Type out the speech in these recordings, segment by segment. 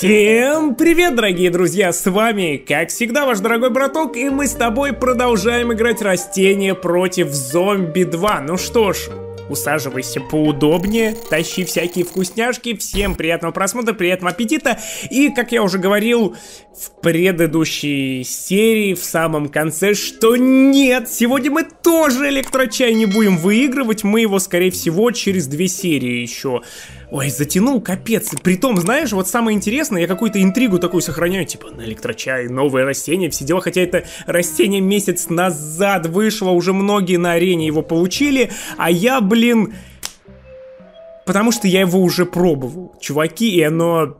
Всем привет, дорогие друзья, с вами, как всегда, ваш дорогой браток, и мы с тобой продолжаем играть растения против зомби 2. Ну что ж, усаживайся поудобнее, тащи всякие вкусняшки, всем приятного просмотра, приятного аппетита. И, как я уже говорил в предыдущей серии, в самом конце, что нет, сегодня мы тоже электрочай не будем выигрывать, мы его, скорее всего, через две серии еще. Ой, затянул, капец. Притом, знаешь, вот самое интересное, я какую-то интригу такую сохраняю, типа, на электрочай, новое растение, все дела, хотя это растение месяц назад вышло, уже многие на арене его получили, а я, блин, потому что я его уже пробовал, чуваки, и оно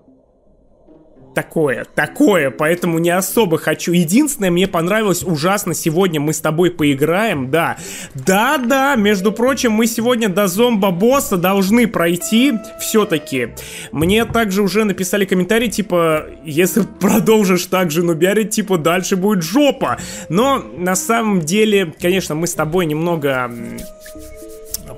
такое, поэтому не особо хочу. Единственное, мне понравилось ужасно, сегодня мы с тобой поиграем, да, между прочим, мы сегодня до зомбо-босса должны пройти все-таки. Мне также уже написали комментарий, типа, если продолжишь так же нубярить, типа, дальше будет жопа. Но на самом деле, конечно, мы с тобой немного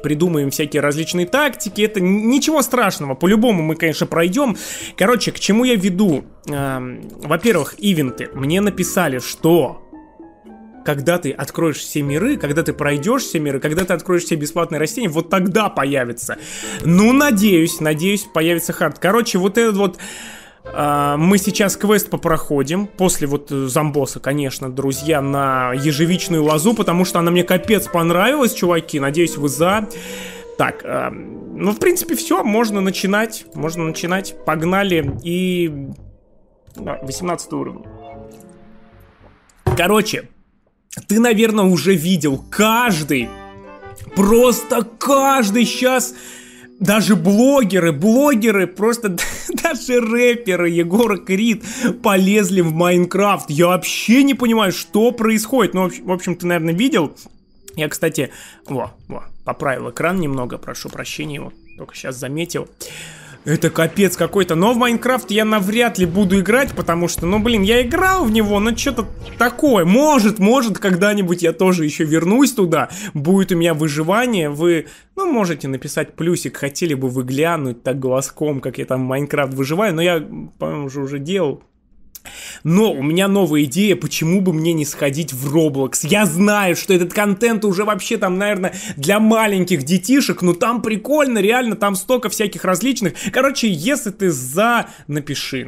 придумаем всякие различные тактики. Это ничего страшного, по-любому мы, конечно, пройдем. Короче, к чему я веду? Во-первых, ивенты. Мне написали, что когда ты откроешь все миры, когда ты пройдешь все миры, когда ты откроешь все бесплатные растения, вот тогда появится. Ну, надеюсь, появится хард. Короче, вот этот вот мы сейчас квест попроходим после вот зомбоса, конечно, друзья, на ежевичную лозу, потому что она мне капец понравилась, чуваки. Надеюсь, вы за. Так, ну, в принципе, все, можно начинать. Погнали. И 18 уровень. Короче, ты, наверное, уже видел каждый, просто каждый сейчас. Даже блогеры, просто даже рэперы Егора Крид полезли в Майнкрафт. Я вообще не понимаю, что происходит. Ну, в общем, ты, наверное, видел. Я, кстати, поправил экран немного, прошу прощения, его только сейчас заметил. Это капец какой-то. Но в Майнкрафт я навряд ли буду играть, потому что, ну, блин, я играл в него, но что-то такое. Может, когда-нибудь я тоже еще вернусь туда. Будет у меня выживание. Вы, ну, можете написать плюсик. Хотели бы вы глянуть так глазком, как я там Майнкрафт выживаю. Но я, по-моему, уже делал. Но у меня новая идея, почему бы мне не сходить в Roblox. Я знаю, что этот контент уже вообще там, наверное, для маленьких детишек, но там прикольно, реально, там столько всяких различных. Короче, если ты за, напиши,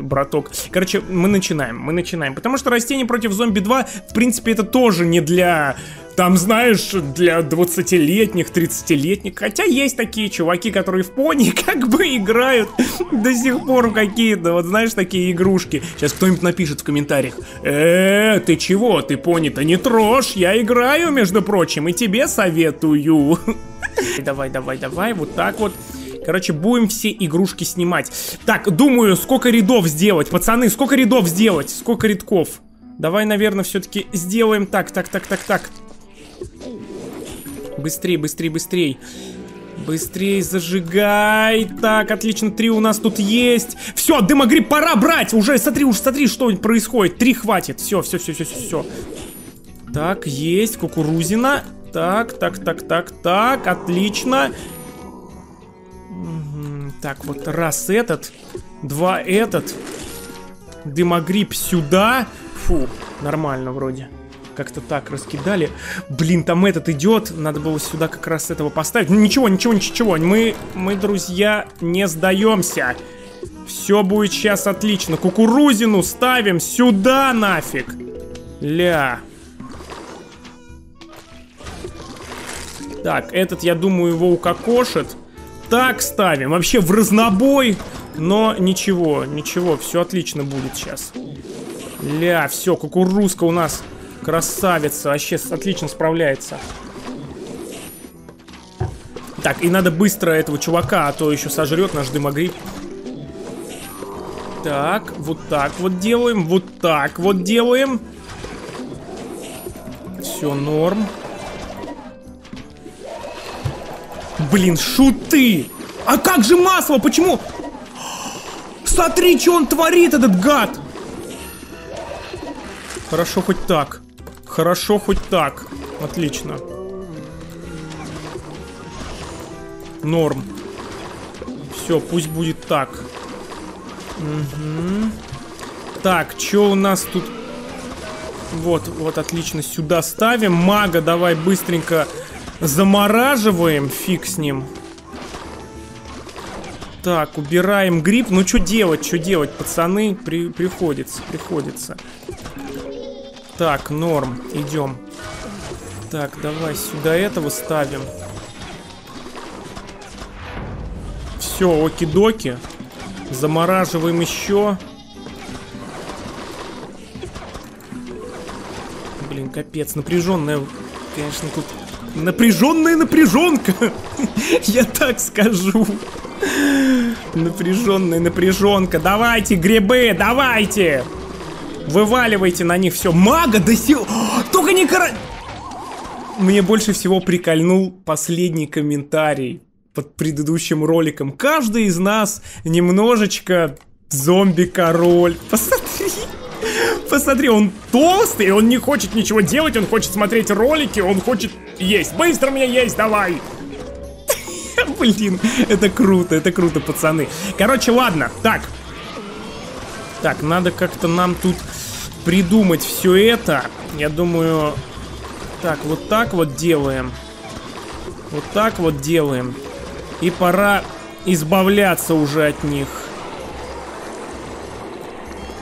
браток. Короче, мы начинаем. Потому что растение против зомби 2, в принципе, это тоже не для, там, знаешь, для 20-летних, 30-летних. Хотя есть такие чуваки, которые в пони как бы играют до сих пор в какие-то, вот знаешь, такие игрушки. Сейчас кто-нибудь напишет в комментариях: ты чего? Ты пони-то не трожь, я играю, между прочим, и тебе советую. Давай, вот так вот. Короче, будем все игрушки снимать. Так, думаю, сколько рядов сделать. Пацаны, сколько рядов сделать? Сколько рядков? Давай, наверное, все-таки сделаем так. Быстрей, зажигай. Так, отлично, 3 у нас тут есть. Все, дымогриб пора брать. Уже смотри, что происходит. 3 хватит. Все. Так, есть, кукурузина. Так, отлично. Так, вот раз этот, два этот. Дымогриб сюда. Фу, нормально вроде. Как-то так раскидали. Блин, там этот идет. Надо было сюда как раз этого поставить. Ну, ничего. Мы, друзья, не сдаемся. Все будет сейчас отлично. Кукурузину ставим сюда нафиг. Ля. Так, этот, я думаю, его укокошит. Так ставим. Вообще в разнобой. Но ничего. Все отлично будет сейчас. Ля, все, кукурузка у нас. Красавица, вообще отлично справляется. Так, и надо быстро этого чувака, а то еще сожрет наш дымогриб. Так, вот так вот делаем. Все, норм. Блин, шуты! А как же масло, почему? Смотри, что он творит, этот гад! Хорошо хоть так. Отлично. Норм. Все, пусть будет так. Угу. Так, что у нас тут? Вот, вот, отлично, сюда ставим. Мага давай быстренько замораживаем, фиг с ним. Так, убираем гриб. Ну, что делать, пацаны? Приходится. Так, норм, идем. Так, давай сюда этого ставим. Все, оки-доки. Замораживаем еще. Блин, капец, напряженная, конечно, тут напряженная напряженка. Я так скажу. Напряженная напряженка. Давайте, грибы, давайте. Вываливайте на них все. Мага, да сил. Только не кара... Мне больше всего прикольнул последний комментарий под предыдущим роликом. Каждый из нас немножечко зомби-король. Посмотри. Посмотри, он толстый, он не хочет ничего делать, он хочет смотреть ролики, он хочет есть. Быстро мне есть, давай. Блин, это круто, пацаны. Короче, ладно, так. Так, надо как-то нам тут придумать все это. Я думаю... так вот делаем. Вот так вот делаем. И пора избавляться уже от них.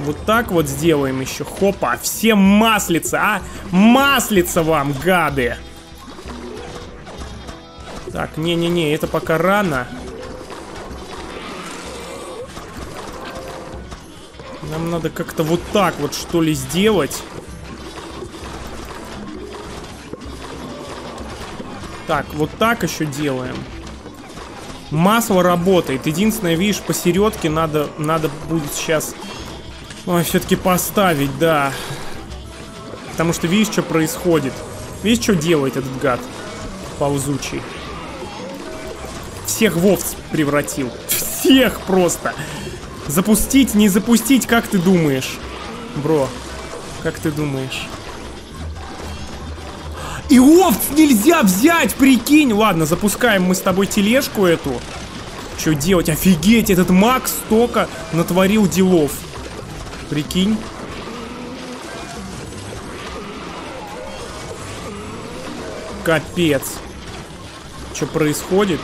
Вот так вот сделаем еще. Хопа, всем маслица, а? Маслица вам, гады! Так, не-не-не, это пока рано. Нам надо как-то вот так вот что ли сделать. Так, вот так еще делаем. Масло работает. Единственное, видишь, посередке надо будет сейчас... Ой, все-таки поставить, да. Потому что видишь, что происходит. Видишь, что делает этот гад ползучий. Всех в овц превратил. Всех просто. Запустить, не запустить, как ты думаешь? Бро, как ты думаешь? И овц нельзя взять, прикинь! Ладно, запускаем мы с тобой тележку эту. Что делать? Офигеть, этот маг столько натворил делов. Прикинь. Капец. Что происходит?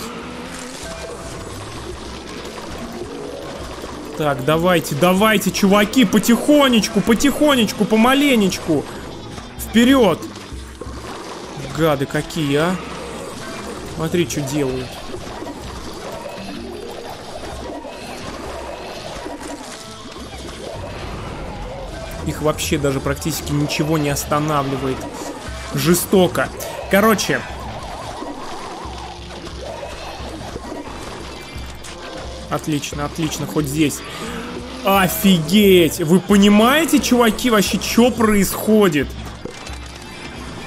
Так, давайте, давайте, чуваки, потихонечку, потихонечку, помаленечку. Вперед! Гады какие, а? Смотри, что делают. Их вообще даже практически ничего не останавливает. Жестоко. Короче. Отлично, отлично, хоть здесь. Офигеть! Вы понимаете, чуваки, вообще, что происходит?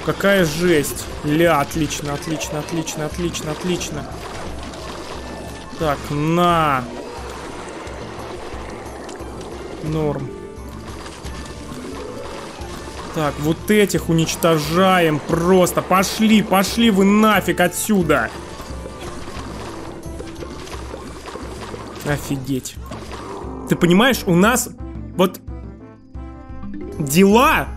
Какая жесть. Ля, отлично, отлично, отлично, отлично, отлично. Так, на. Норм. Так, вот этих уничтожаем просто. Пошли, пошли вы нафиг отсюда. Офигеть. Ты понимаешь, у нас вот дела...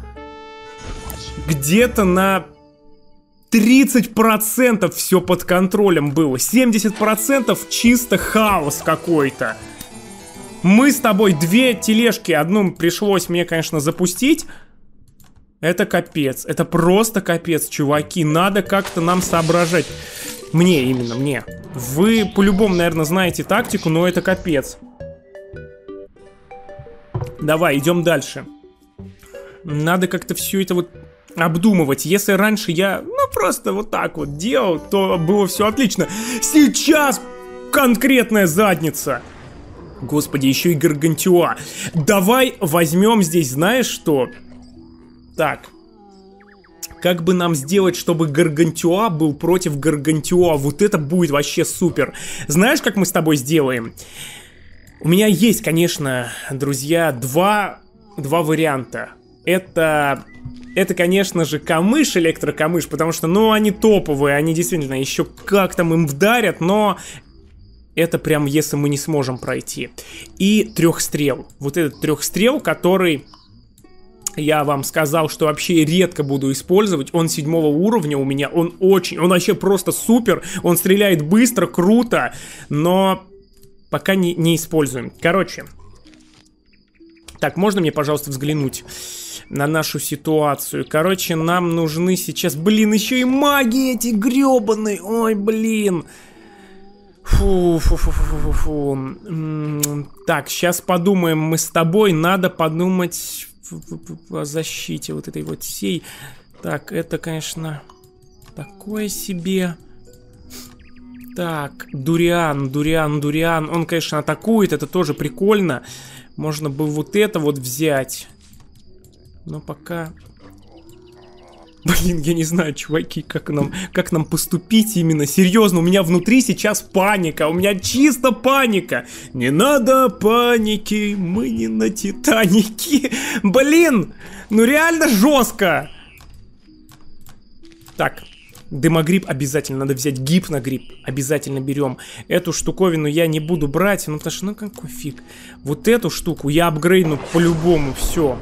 Где-то на 30% все под контролем было. 70% чисто хаос какой-то. Мы с тобой две тележки. Одну пришлось мне, конечно, запустить. Это капец. Это просто капец, чуваки. Надо как-то нам соображать. Мне именно, мне. Вы по-любому, наверное, знаете тактику, но это капец. Давай, идем дальше. Надо как-то все это вот... обдумывать. Если раньше я, ну, просто вот так вот делал, то было все отлично. Сейчас конкретная задница. Господи, еще и гаргантюа. Давай возьмем здесь, знаешь что? Так. Как бы нам сделать, чтобы гаргантюа был против гаргантюа? Вот это будет вообще супер. Знаешь, как мы с тобой сделаем? У меня есть, конечно, друзья, два варианта. Это, конечно же, камыш, электрокамыш, потому что, ну, они топовые, они действительно еще как там им вдарят, но Это прям если мы не сможем пройти. И трехстрел. Вот этот трехстрел, который... Я вам сказал, что вообще редко буду использовать. Он 7-го уровня у меня. Он вообще просто супер. Он стреляет быстро, круто. Но пока не используем. Короче. Так, можно мне, пожалуйста, взглянуть на нашу ситуацию? Короче, нам нужны сейчас... Блин, еще и маги эти гребаные. Ой, блин. Фу. Так, сейчас подумаем мы с тобой. Надо подумать... о защите вот этой вот всей. Так, это, конечно, такое себе. Так, дуриан. Он, конечно, атакует, это тоже прикольно. Можно бы вот это вот взять. Но пока... Блин, я не знаю, чуваки, как нам поступить именно. Серьезно, у меня внутри сейчас паника. У меня чисто паника. Не надо паники, мы не на Титанике. Блин, ну реально жестко. Так, дымогриб обязательно надо взять. Гипногриб обязательно берем. Эту штуковину я не буду брать. Ну потому что, ну какой фиг. Вот эту штуку я апгрейдну по-любому. Все,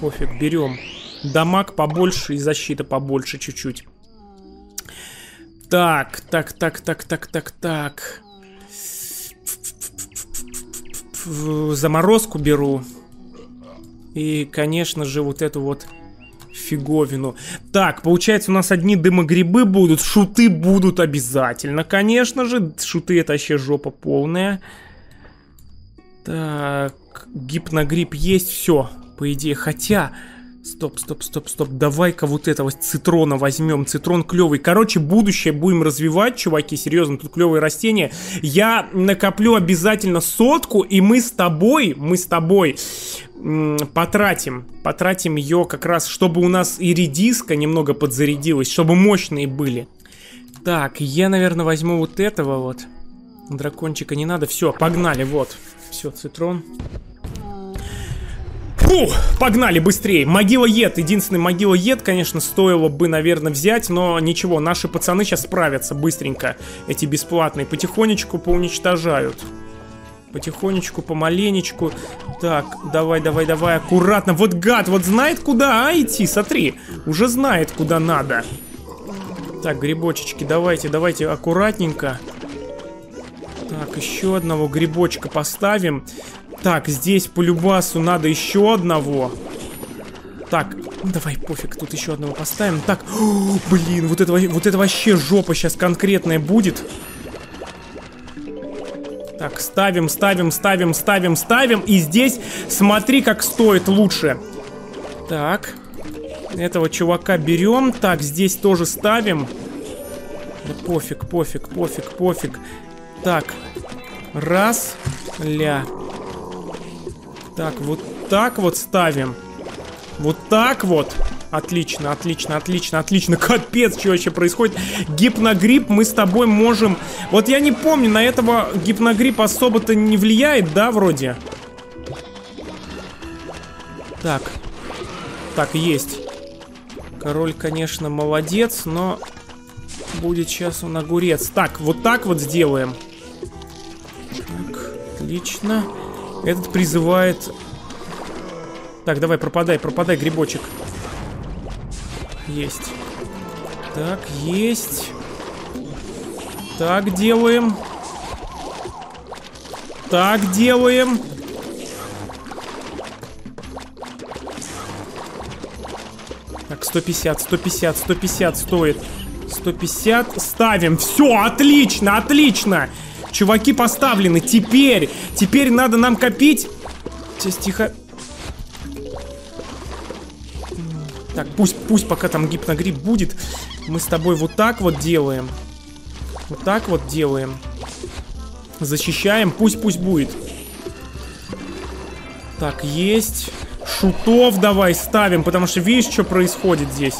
пофиг, берем. Дамаг побольше и защита побольше чуть-чуть. Так. Заморозку беру. И, конечно же, вот эту вот фиговину. Так, получается, у нас одни дымогрибы будут. Шуты будут обязательно, конечно же. Шуты — это вообще жопа полная. Так, гипногриб есть. Все, по идее. Хотя... Стоп. Давай-ка вот этого цитрона возьмем. Цитрон клевый. Короче, будущее будем развивать, чуваки. Серьезно, тут клевые растения. Я накоплю обязательно 100, и мы с тобой потратим ее как раз, чтобы у нас и редиска немного подзарядилась, чтобы мощные были. Так, я, наверное, возьму вот этого вот. Дракончика не надо. Все, погнали, вот. Все, цитрон. Фух, погнали быстрее. Могила-ед. Единственный могила-ед, конечно, стоило бы, наверное, взять. Но ничего, наши пацаны сейчас справятся быстренько. Эти бесплатные. Потихонечку поуничтожают. Потихонечку, помаленечку. Так, давай, аккуратно. Вот гад, вот знает, куда идти, смотри. Уже знает, куда надо. Так, грибочечки, давайте, аккуратненько. Так, еще одного грибочка поставим. Так, здесь по любасу надо еще одного. Так, давай, пофиг, тут еще одного поставим. Так, о, блин, вот это вообще жопа сейчас конкретная будет. Так, ставим. И здесь смотри, как стоит лучше. Так, этого чувака берем. Так, здесь тоже ставим. Да пофиг. Так, раз, ля. Так вот ставим. Вот так вот. Отлично. Капец, что вообще происходит. Гипногриб мы с тобой можем... Вот я не помню, на этого гипногриб особо-то не влияет, да, вроде? Так, есть. Король, конечно, молодец, но... Будет сейчас он огурец. Так вот сделаем. Так, отлично. Этот призывает... Так, давай, пропадай, грибочек. Есть. Так, есть. Так делаем. Так, 150 стоит. 150, ставим. Все, отлично. Чуваки поставлены. Теперь надо нам копить. Сейчас, тихо. Так, пусть пока там гипногриб будет. Мы с тобой вот так вот делаем. Защищаем. Пусть будет. Так, есть. Шутов давай ставим, потому что видишь, что происходит здесь.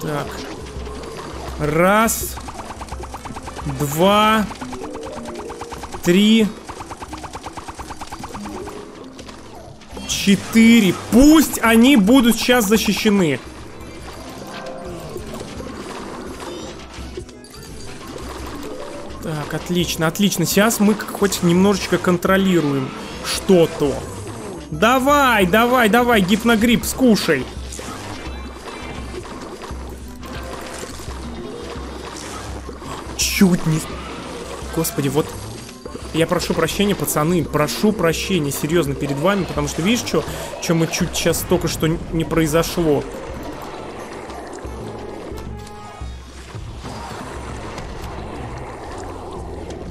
Так. Раз. Два. Три. 4. Пусть они будут сейчас защищены. Так, отлично, отлично. Сейчас мы хоть немножечко контролируем что-то. Давай, давай, давай, гипногриб, скушай. Чуть не... Господи, вот... Я прошу прощения, пацаны, прошу прощения, серьезно, перед вами, потому что видишь, что мы чуть сейчас только что не произошло.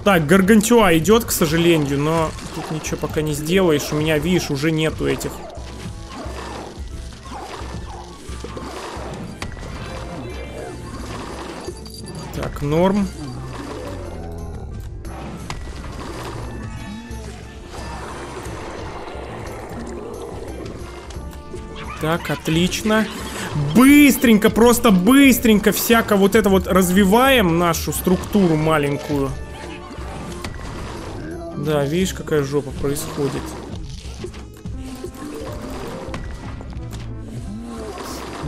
Так, гаргантюа идет, к сожалению, но тут ничего пока не сделаешь. У меня, видишь, уже нету этих. Так, норм. Так, отлично. Быстренько, просто быстренько всяко вот это вот развиваем нашу структуру маленькую. Да, видишь, какая жопа происходит.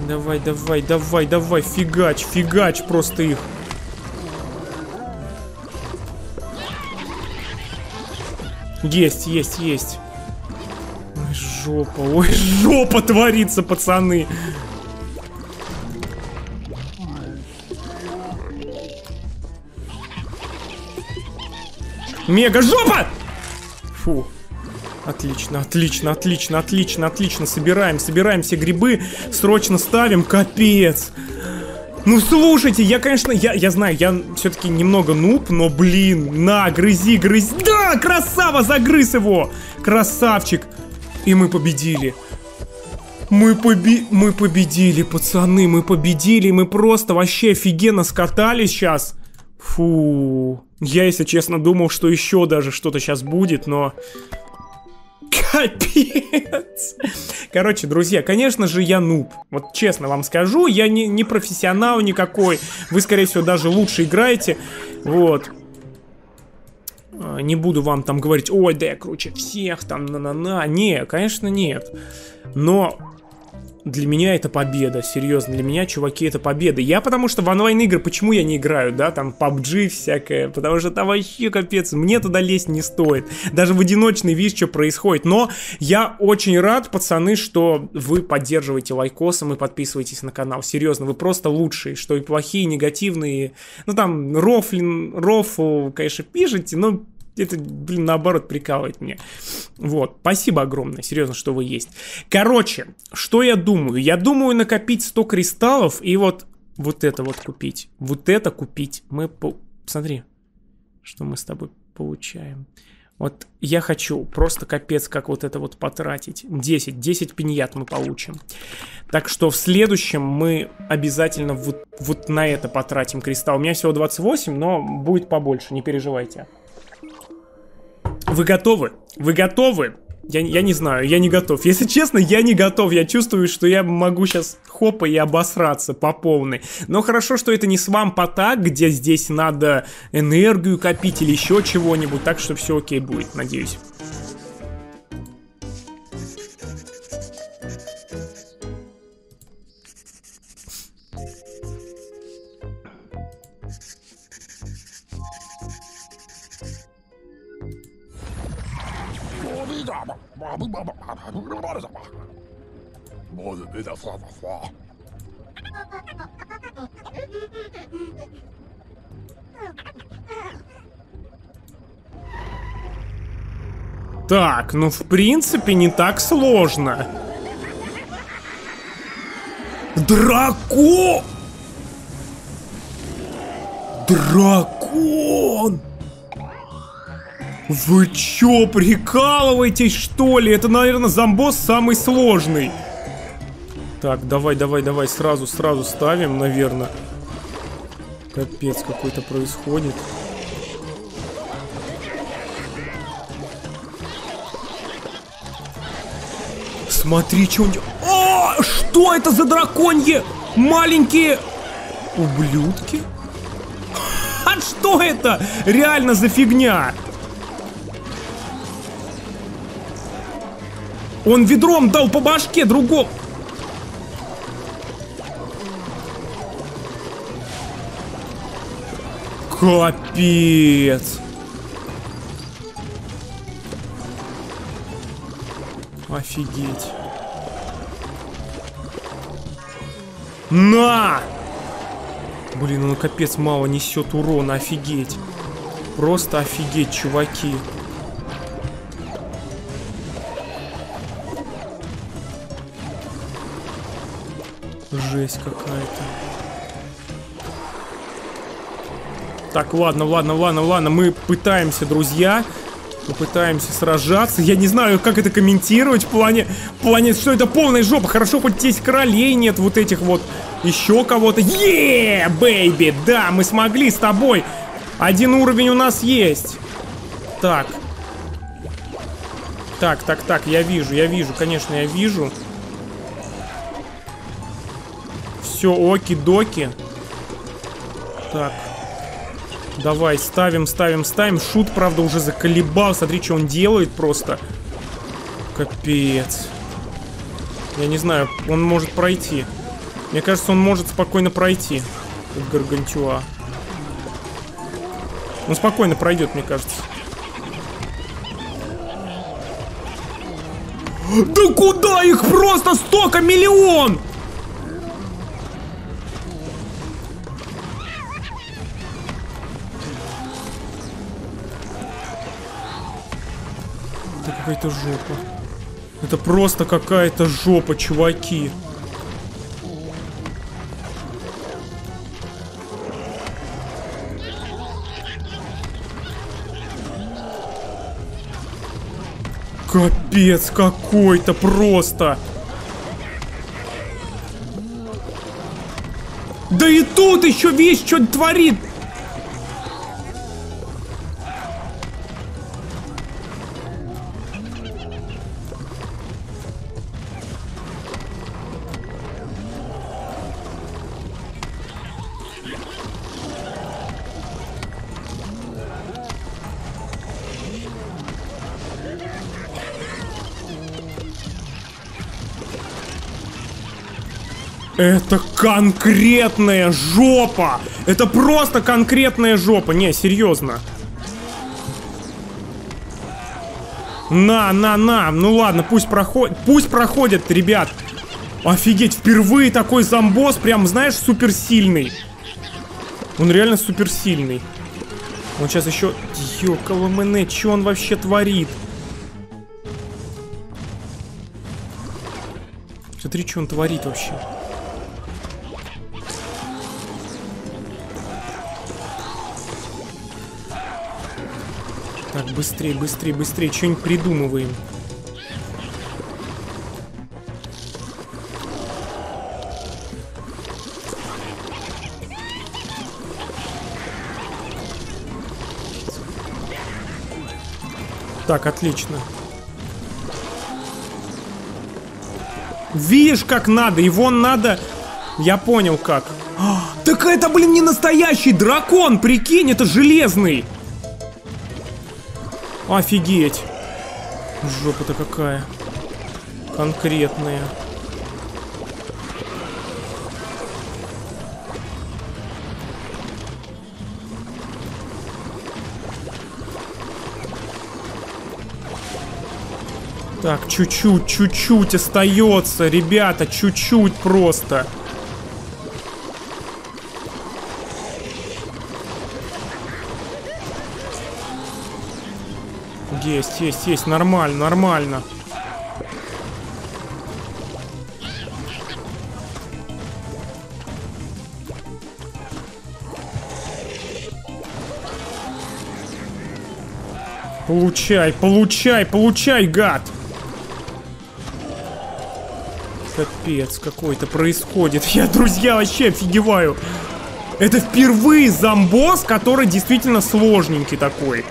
Давай, давай, давай, давай, фигач, фигач просто их. Есть, есть, есть. Ой, жопа творится, пацаны. Мега жопа! Фу. Отлично, отлично, отлично, отлично, отлично. Собираем, собираем все грибы. Срочно ставим. Капец. Ну, слушайте, я, конечно, я знаю, я все-таки немного нуб, но, блин, на, грызи, грызи. Да, красава, загрыз его. Красавчик. И мы победили. Мы победили, пацаны, мы победили. Мы просто вообще офигенно скатали сейчас. Фу. Я, если честно, думал, что еще даже что-то сейчас будет, но... Капец. Короче, друзья, конечно же, я нуб. Вот честно вам скажу, я не профессионал никакой. Вы, скорее всего, даже лучше играете. Вот. Не буду вам там говорить, ой, да я круче всех, там, на-на-на. Не, конечно, нет. Но для меня это победа, серьезно, для меня, чуваки, это победа. Я потому что в онлайн-игры, почему я не играю, да, там, PUBG всякое, потому что там вообще капец, мне туда лезть не стоит. Даже в одиночный, видишь, что происходит. Но я очень рад, пацаны, что вы поддерживаете лайкосом и подписываетесь на канал. Серьезно, вы просто лучшие, что и плохие, и негативные. Ну, там, рофл, конечно, пишите, но... Это, блин, наоборот, прикалывает меня. Вот, спасибо огромное, серьезно, что вы есть. Короче, что я думаю? Я думаю накопить 100 кристаллов и вот это вот купить. Вот это купить. Смотри, что мы с тобой получаем. Вот я хочу просто капец как вот это вот потратить. 10 пиньят мы получим. Так что в следующем мы обязательно вот на это потратим кристалл. У меня всего 28, но будет побольше, не переживайте. Вы готовы? Вы готовы? Я не знаю, я не готов. Если честно, я не готов. Я чувствую, что я могу сейчас хопа и обосраться по полной. Но хорошо, что это не свампота, где здесь надо энергию копить или еще чего-нибудь. Так что все окей будет, надеюсь. Так, ну в принципе не так сложно. Дракон! Дракон! Вы чё, прикалываетесь, что ли? Это, наверное, зомбос самый сложный. Так, давай, давай, давай, сразу ставим, наверное. Капец какой-то происходит. Смотри, что он делает. О, что это за драконьи маленькие ублюдки? А что это? Реально за фигня? Он ведром дал по башке другому. Капец. Офигеть. На! Блин, он капец мало несет урона, офигеть. Просто офигеть, чуваки. Жесть какая-то. Так, ладно. Мы пытаемся, друзья. Мы пытаемся сражаться. Я не знаю, как это комментировать в плане... что это полная жопа. Хорошо, хоть здесь королей нет вот этих вот. Еще кого-то. Еее, бэйби. Да, мы смогли с тобой. Один уровень у нас есть. Так. Так. Я вижу. Конечно, я вижу. Все, оки-доки. Так. Давай, ставим. Шут, правда, уже заколебал. Смотри, что он делает просто. Капец. Я не знаю, он может пройти. Мне кажется, он может спокойно пройти. Гаргантюа. Он спокойно пройдет, мне кажется. Да куда их просто столько, миллион! Это жопа. Это просто какая-то жопа, чуваки. Капец какой-то просто. Да и тут еще весь что-то творит. Это конкретная жопа! Это просто конкретная жопа! Не, серьезно. На! Ну ладно, пусть проходят, ребят. Офигеть, впервые такой зомбос, прям, знаешь, суперсильный. Он реально суперсильный. Он сейчас еще... Ёкаламэне, что он вообще творит? Смотри, что он творит вообще. Так, быстрее, что-нибудь придумываем. Так, отлично. Видишь, как надо, его надо... Я понял, как. А, так это, блин, не настоящий дракон, прикинь, это железный. Офигеть. Жопа-то какая. Конкретная. Так, чуть-чуть остается, ребята, чуть-чуть просто. Есть, нормально. Получай, гад! Капец какой-то происходит. Я, друзья, вообще офигеваю. Это впервые зомбос, который действительно сложненький такой.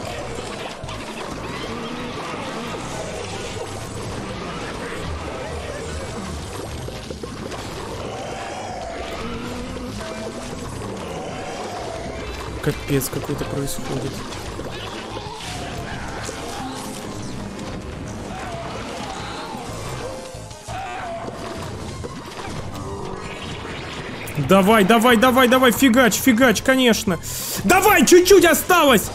Капец какой-то происходит. Давай, давай, давай, давай, фигач, фигач, конечно. Давай, чуть-чуть осталось.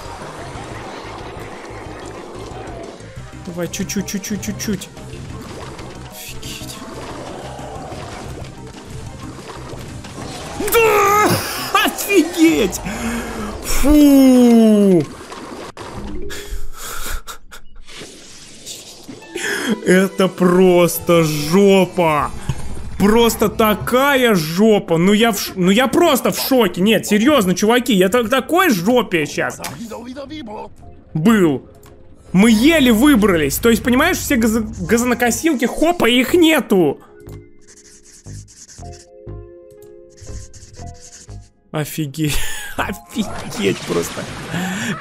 Давай, чуть-чуть, чуть-чуть, чуть-чуть. Офигеть. Да! Офигеть! Фу! Это просто жопа. Просто такая жопа. Ну я просто в шоке. Нет, серьезно, чуваки, я в такой жопе сейчас был. Мы еле выбрались. То есть, понимаешь, все газонокосилки, хопа, их нету. Офигеть. Офигеть просто.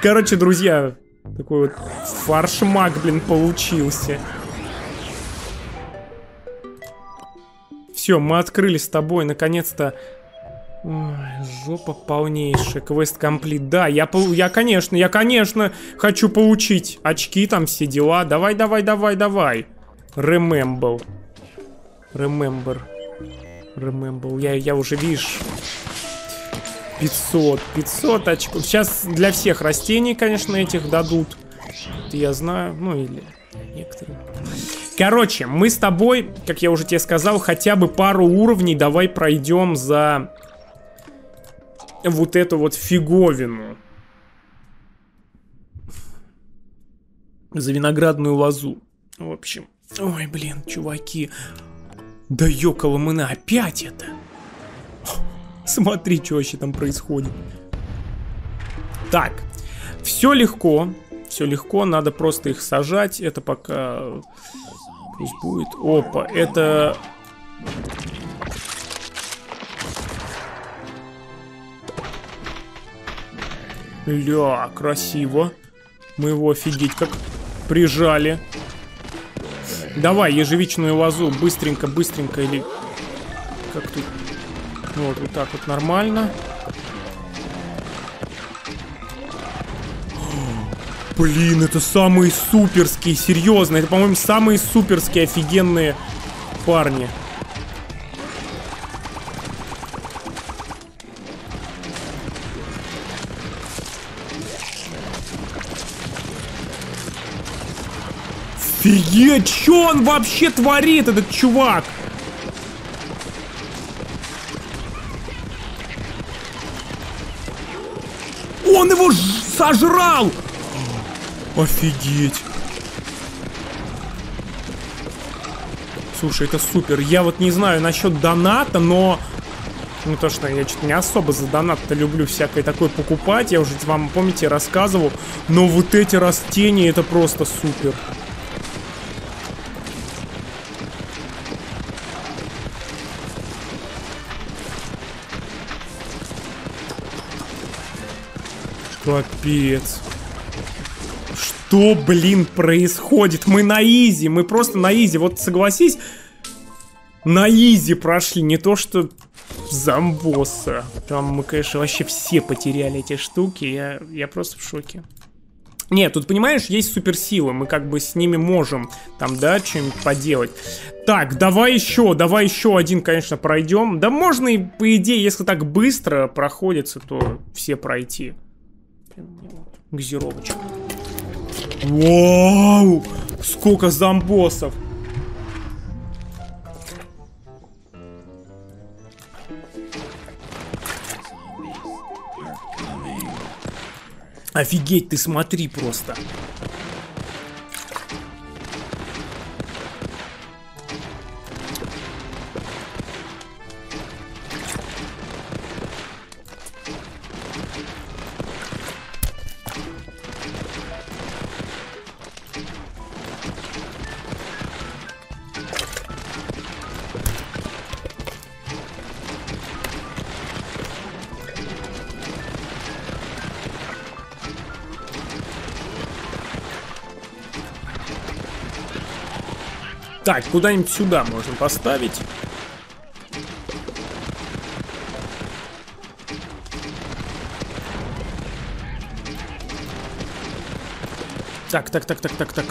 Короче, друзья, такой вот фаршмак, блин, получился. Все, мы открыли с тобой, наконец-то. Жопа полнейшая. Квест комплит. Да, я, конечно, хочу получить очки, там все дела. Давай, давай, давай, давай. Remember. Я уже, видишь, 500 очков. Сейчас для всех растений, конечно, этих дадут. Это я знаю, ну или некоторые. Короче, мы с тобой, как я уже тебе сказал, хотя бы пару уровней давай пройдем за вот эту вот фиговину. За виноградную лозу. В общем. Ой, блин, чуваки. Да ёкаламына, опять это. Смотри, что вообще там происходит. Так. Все легко, надо просто их сажать. Это пока... Пусть будет. Опа, это... Ля, красиво. Мы его офигеть как прижали. Давай, ежевичную лозу. Быстренько, быстренько. Или... Как тут? Вот, вот так вот нормально. Блин, это самые суперские, серьезно. Это, по-моему, самые суперские, офигенные парни. Офигеть, что он вообще творит, этот чувак? Он его сожрал! Офигеть. Слушай, это супер. Я вот не знаю насчет доната, но... Ну, то, что я что-то не особо за донат-то люблю всякое такое покупать. Я уже вам, помните, рассказывал. Но вот эти растения, это просто супер. Капец. Что, блин, происходит? Мы на изи, мы просто на изи. Вот согласись, на изи прошли, не то что зомбоса. Там мы, конечно, вообще все потеряли эти штуки. Я просто в шоке. Нет, тут, понимаешь, есть суперсилы. Мы как бы с ними можем там, да, что-нибудь поделать. Так, давай еще один, конечно, пройдем. Да можно и, по идее, если так быстро проходится, то все пройти. Газировочка. Вау! Сколько зомбосов! Офигеть, ты смотри просто! Так, куда-нибудь сюда можно поставить. Так,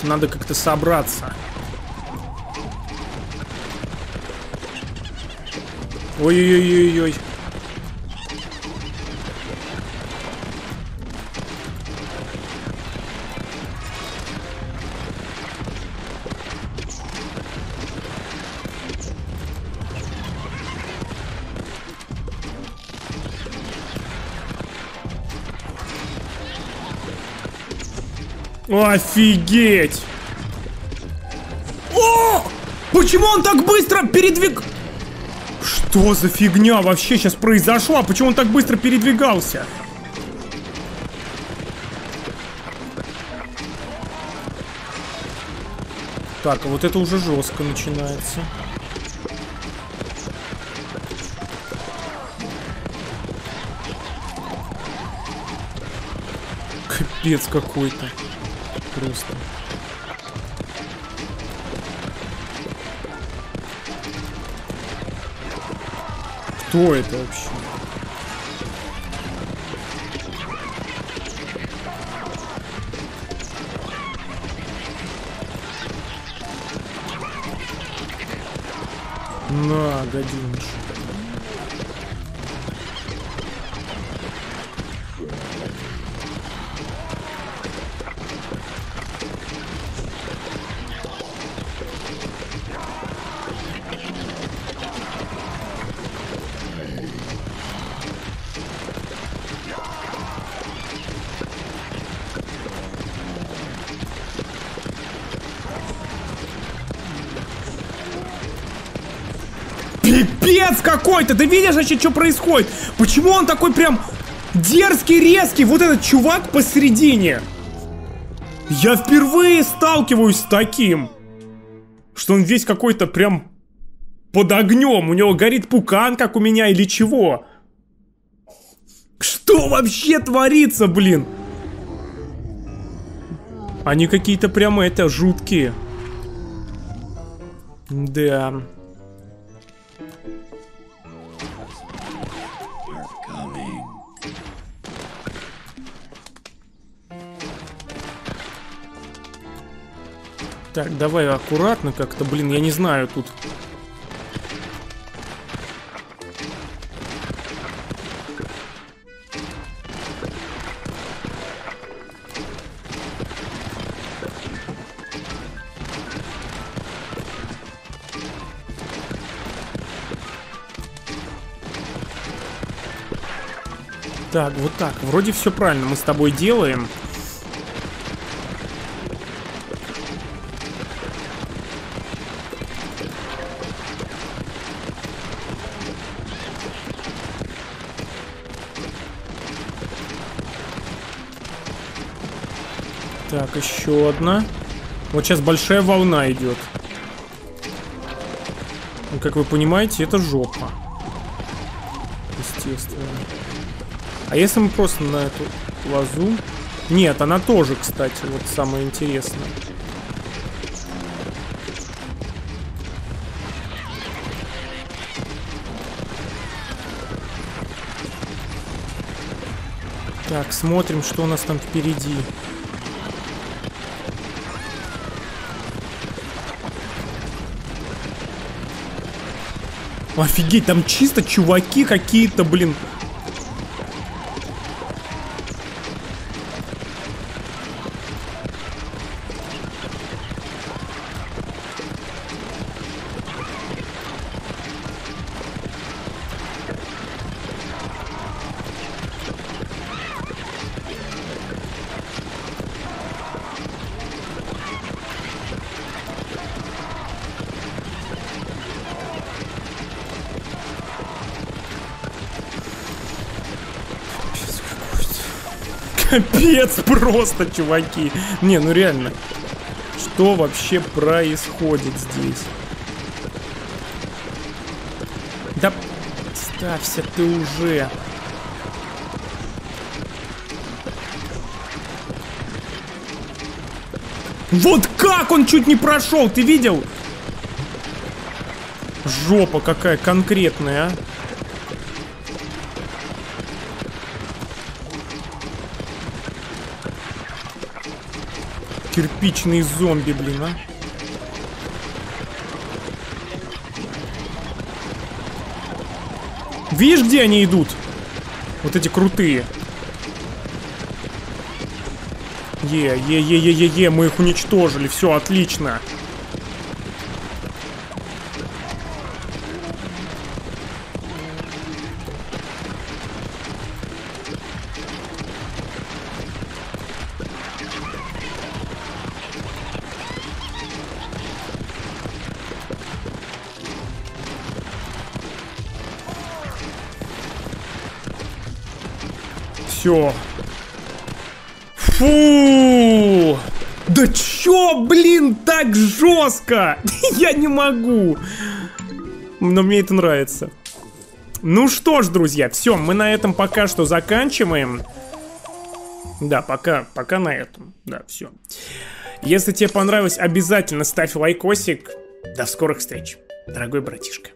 надо как-то собраться. Ой-ой-ой-ой-ой. Офигеть! О! Почему он так быстро передвиг... Что за фигня вообще сейчас произошла? Почему он так быстро передвигался? Так, а вот это уже жестко начинается. Капец какой-то. Просто. Кто это вообще? На, гаденыш. Пипец какой-то! Ты видишь вообще, что происходит? Почему он такой прям дерзкий, резкий? Вот этот чувак посередине. Я впервые сталкиваюсь с таким. Что он весь какой-то прям под огнем. У него горит пукан, как у меня, или чего? Что вообще творится, блин? Они какие-то прямо это, жуткие. Да... Так, давай аккуратно как-то, блин, я не знаю тут. Так, вот так, вроде все правильно мы с тобой делаем. Так, еще одна. Вот сейчас большая волна идет. И, как вы понимаете, это жопа. Естественно. А если мы просто на эту лозу... Нет, она тоже, кстати, вот самое интересное. Так, смотрим, что у нас там впереди. Офигеть, там чисто чуваки какие-то, блин. Капец просто, чуваки. Не, ну реально. Что вообще происходит здесь? Да ставься ты уже. Вот как он чуть не прошел, ты видел? Жопа какая конкретная, а. Кирпичные зомби, блин, а. Видишь, где они идут? Вот эти крутые. Е-е-е-е-е-е, мы их уничтожили, все, отлично. Все. Фу! Да чё, блин, так жестко? Я не могу. Но мне это нравится. Ну что ж, друзья, все, мы на этом пока что заканчиваем. Да, пока на этом. Да, все. Если тебе понравилось, обязательно ставь лайкосик. До скорых встреч, дорогой братишка.